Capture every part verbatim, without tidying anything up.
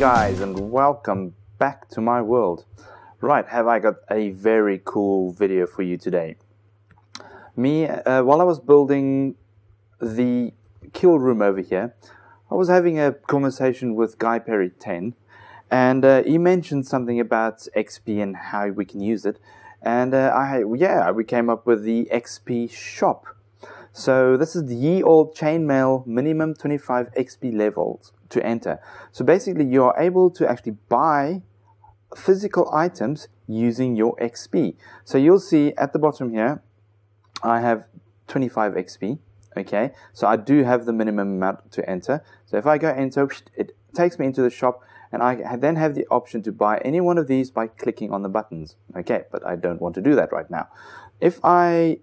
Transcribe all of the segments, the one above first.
guys, and welcome back to my world. Right, have I got a very cool video for you today. Me, uh, while I was building the kill room over here, I was having a conversation with GuyPerry ten, and uh, he mentioned something about X P and how we can use it, and uh, I, yeah, we came up with the X P shop. So this is the ye old chainmail minimum twenty-five X P levels to enter. So basically you are able to actually buy physical items using your X P. So you'll see at the bottom here, I have twenty-five X P, okay? So I do have the minimum amount to enter. So if I go enter, it takes me into the shop, and I then have the option to buy any one of these by clicking on the buttons. Okay, but I don't want to do that right now. If I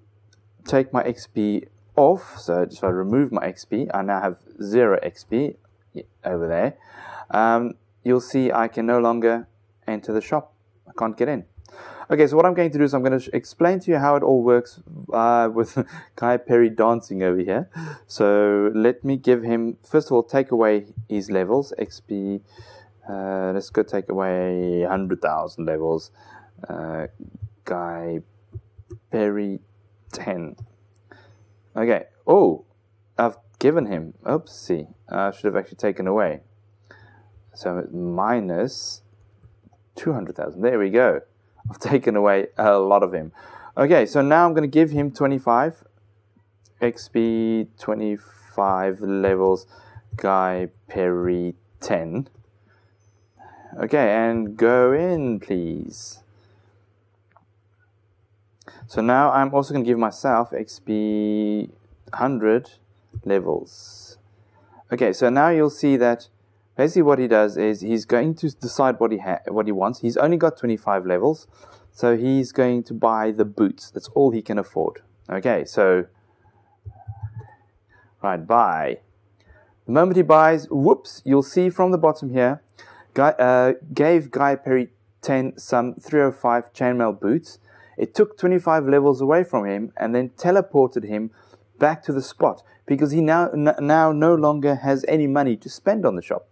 take my X P off, so if I remove my X P, I now have zero X P over there. Um, you'll see I can no longer enter the shop. I can't get in. Okay, so what I'm going to do is I'm going to explain to you how it all works uh, with Guy Perry dancing over here. So let me give him, first of all, take away his levels, X P. Uh, let's go take away one hundred thousand levels. Uh, Guy Perry ten. Okay, oh, I've given him, oopsie, I should have actually taken away. So it's minus two hundred thousand, there we go. I've taken away a lot of him. Okay, so now I'm going to give him twenty-five X P, twenty-five levels, GuyPerry ten. Okay, and go in, please. So now I'm also going to give myself X P one hundred levels. Okay, so now you'll see that basically what he does is he's going to decide what he ha what he wants. He's only got twenty-five levels, so he's going to buy the boots. That's all he can afford. Okay, so right, buy. The moment he buys, whoops, you'll see from the bottom here, guy, uh, gave GuyPerry ten some three oh five chainmail boots. It took twenty-five levels away from him and then teleported him back to the spot because he now now no longer has any money to spend on the shop.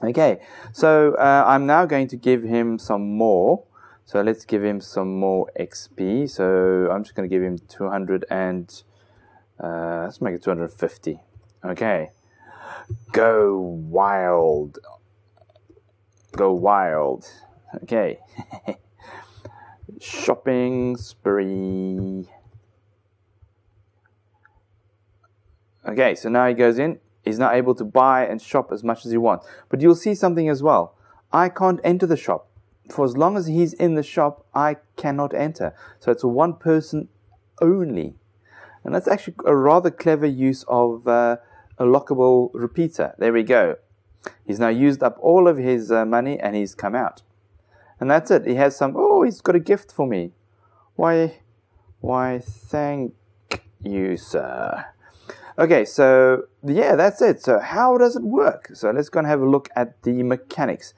Okay, so uh, I'm now going to give him some more. So let's give him some more X P. So I'm just going to give him two hundred and uh, let's make it two hundred fifty. Okay, go wild, go wild. Okay. Shopping spree. Okay, so now he goes in. He's not able to buy and shop as much as he wants. But you'll see something as well. I can't enter the shop. For as long as he's in the shop, I cannot enter. So it's one person only. And that's actually a rather clever use of uh, a lockable repeater. There we go. He's now used up all of his uh, money and he's come out. And that's it. He has some, oh, he's got a gift for me. Why, why, thank you, sir. Okay, so, yeah, that's it. So how does it work? So let's go and have a look at the mechanics.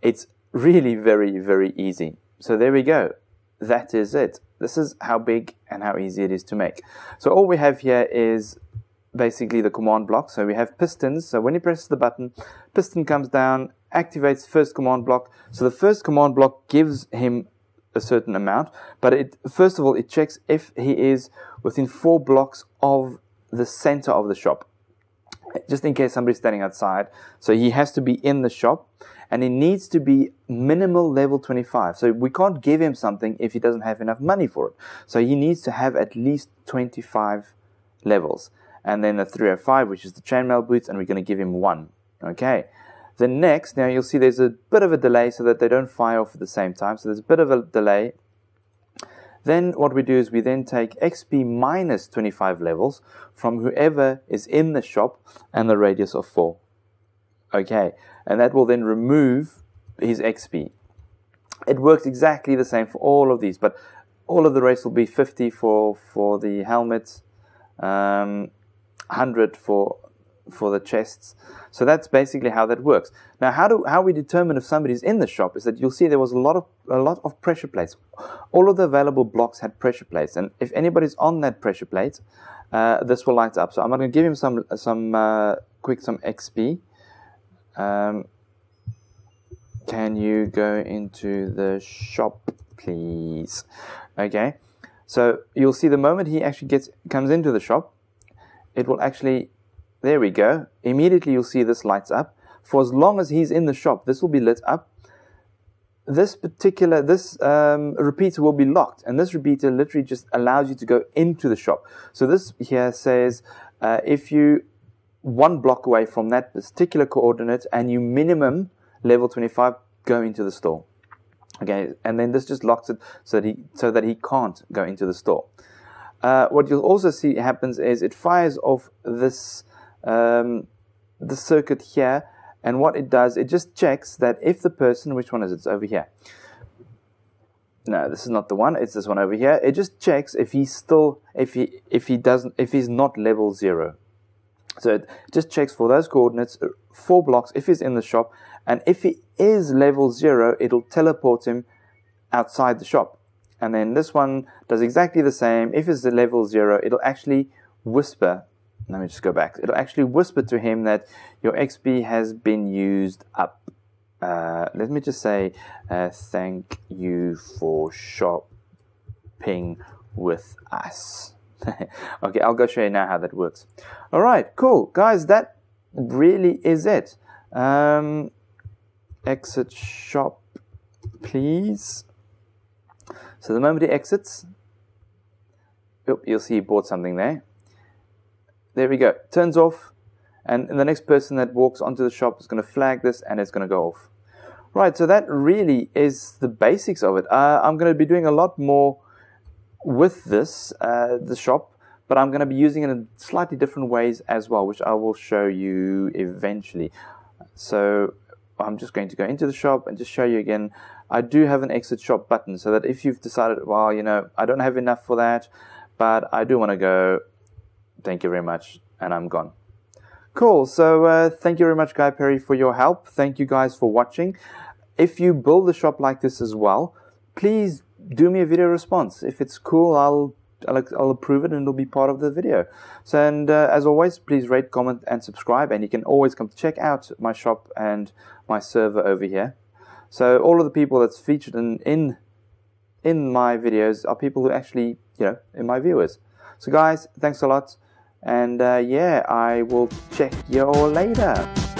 It's really very, very easy. So there we go. That is it. This is how big and how easy it is to make. So all we have here is basically the command block. So we have pistons. So when you press the button, piston comes down, activates first command block. So the first command block gives him a certain amount, but it first of all it checks if he is within four blocks of the center of the shop, just in case somebody's standing outside. So he has to be in the shop, and he needs to be minimal level twenty-five. So we can't give him something if he doesn't have enough money for it. So he needs to have at least twenty-five levels, and then a three oh five, which is the chainmail boots, and we're going to give him one. Okay. The next, now you'll see there's a bit of a delay so that they don't fire off at the same time. So there's a bit of a delay. Then what we do is we then take X P minus twenty-five levels from whoever is in the shop and the radius of four. Okay, and that will then remove his X P. It works exactly the same for all of these, but all of the race will be fifty for, for the helmets, um, one hundred for... for the chests. So that's basically how that works. Now how do how we determine if somebody's in the shop is that you'll see there was a lot of a lot of pressure plates. All of the available blocks had pressure plates, and if anybody's on that pressure plate, uh, this will light up. So I'm going to give him some some uh, quick some X P. Um, can you go into the shop, please? Okay, so you'll see the moment he actually gets comes into the shop, it will actually, there we go, immediately you'll see this lights up. For as long as he's in the shop, this will be lit up. This particular, this um, repeater will be locked, and this repeater literally just allows you to go into the shop. So this here says, uh, if you one block away from that particular coordinate and you minimum level twenty-five, go into the store. Okay, and then this just locks it so that he, so that he can't go into the store. Uh, what you'll also see happens is it fires off this, um, this circuit here, and what it does, it just checks that if the person, which one is it? It's over here. No, this is not the one. It's this one over here. It just checks if he's still, if he, if he doesn't, if he's not level zero. So it just checks for those coordinates, four blocks, if he's in the shop, and if he is level zero, it'll teleport him outside the shop. And then this one does exactly the same. If it's the level zero, it'll actually whisper. Let me just go back. It'll actually whisper to him that your X P has been used up. Uh, let me just say uh, thank you for shopping with us. Okay, I'll go show you now how that works. All right, cool. Guys, that really is it. Um, exit shop, please. So the moment he exits, oh, you'll see he bought something there. There we go. Turns off, and the next person that walks onto the shop is going to flag this, and it's going to go off. Right, so that really is the basics of it. Uh, I'm going to be doing a lot more with this, uh, the shop, but I'm going to be using it in slightly different ways as well, which I will show you eventually. So I'm just going to go into the shop and just show you again. I do have an exit shop button, so that if you've decided, well, you know, I don't have enough for that, but I do want to go, thank you very much, and I'm gone. Cool, so uh, thank you very much, Guy Perry, for your help. Thank you guys for watching. If you build a shop like this as well, please do me a video response. If it's cool, I'll, I'll, I'll approve it, and it'll be part of the video. So, and uh, as always, please rate, comment, and subscribe, and you can always come check out my shop and my server over here. So all of the people that's featured in, in, in my videos are people who actually, you know, in my viewers. So guys, thanks a lot, and uh, yeah, I will check you all later.